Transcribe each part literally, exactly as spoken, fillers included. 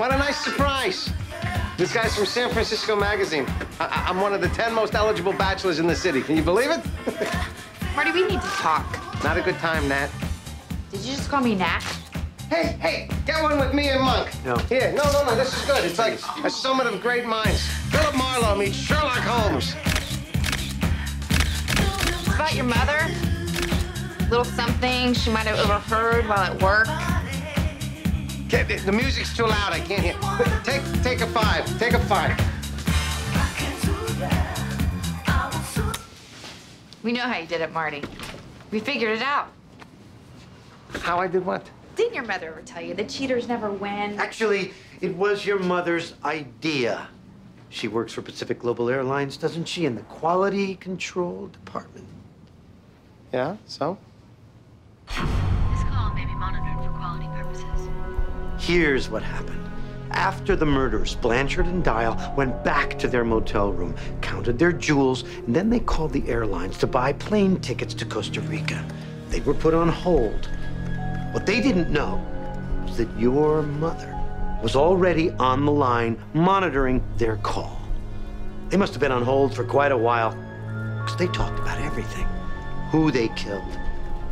What a nice surprise. This guy's from San Francisco Magazine. I I'm one of the ten most eligible bachelors in the city. Can you believe it? Marty, we need to talk. Not a good time, Nat. Did you just call me Nat? Hey, hey, get one with me and Monk. No. Here, no, no, no, this is good. It's like a summit of great minds. Philip Marlowe meets Sherlock Holmes. It's about your mother. Little something she might have overheard while at work. The music's too loud, I can't hear. Take, take a five, take a five. We know how you did it, Marty. We figured it out. How I did what? Didn't your mother ever tell you the cheaters never win? Actually, it was your mother's idea. She works for Pacific Global Airlines, doesn't she, in the quality control department? Yeah, so? This call may be monitored for quality purposes. Here's what happened. After the murders, Blanchard and Dial went back to their motel room, counted their jewels, and then they called the airlines to buy plane tickets to Costa Rica. They were put on hold. What they didn't know was that your mother was already on the line monitoring their call. They must have been on hold for quite a while because they talked about everything. Who they killed,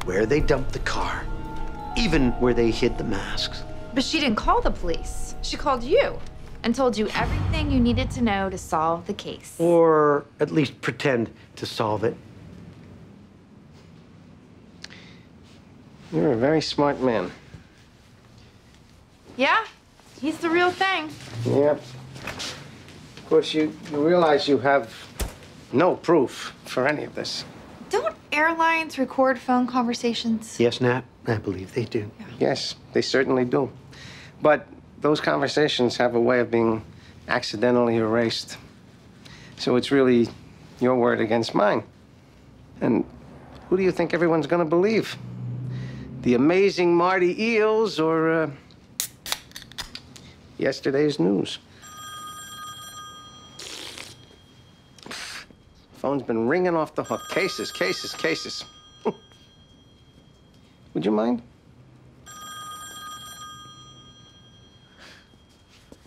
where they dumped the car, even where they hid the masks. But she didn't call the police. She called you and told you everything you needed to know to solve the case. Or at least pretend to solve it. You're a very smart man. Yeah, he's the real thing. Yep. Of course, you, you realize you have no proof for any of this. Don't airlines record phone conversations? Yes, Nat, I believe they do. Yeah. Yes, they certainly do. But those conversations have a way of being accidentally erased. So it's really your word against mine. And who do you think everyone's gonna believe? The amazing Marty Eels or uh, yesterday's news? Phone's been ringing off the hook. Cases, cases, cases. Would you mind?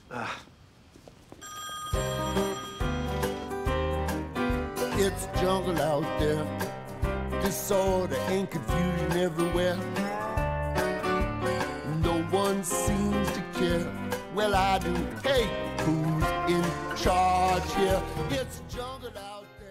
Uh. It's jungle out there. Disorder and confusion everywhere. No one seems to care. Well, I do. Hey, who's in charge here? It's jungle out there.